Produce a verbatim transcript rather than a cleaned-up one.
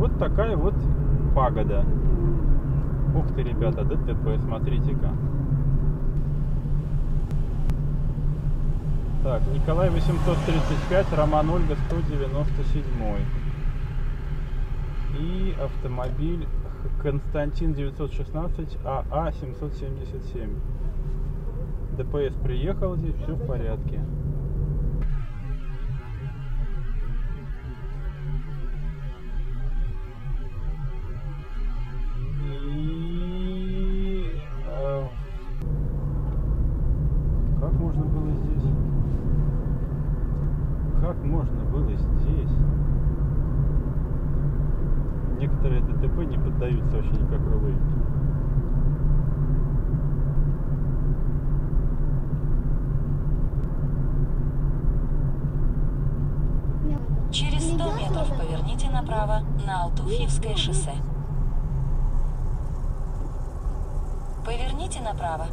Вот такая вот пагода. Ух ты, ребята, ДТП, смотрите-ка. Так, Николай восемьсот тридцать пять, Роман, Ольга сто девяносто семь. И автомобиль Константин девятьсот шестнадцать, АА семьсот семьдесят семь. ДПС приехал, здесь все в порядке. И... Как можно было здесь? Как можно было здесь? Некоторые ДТП не поддаются вообще никакой логике. Через сто метров поверните направо на Алтуфьевское шоссе. Поверните направо.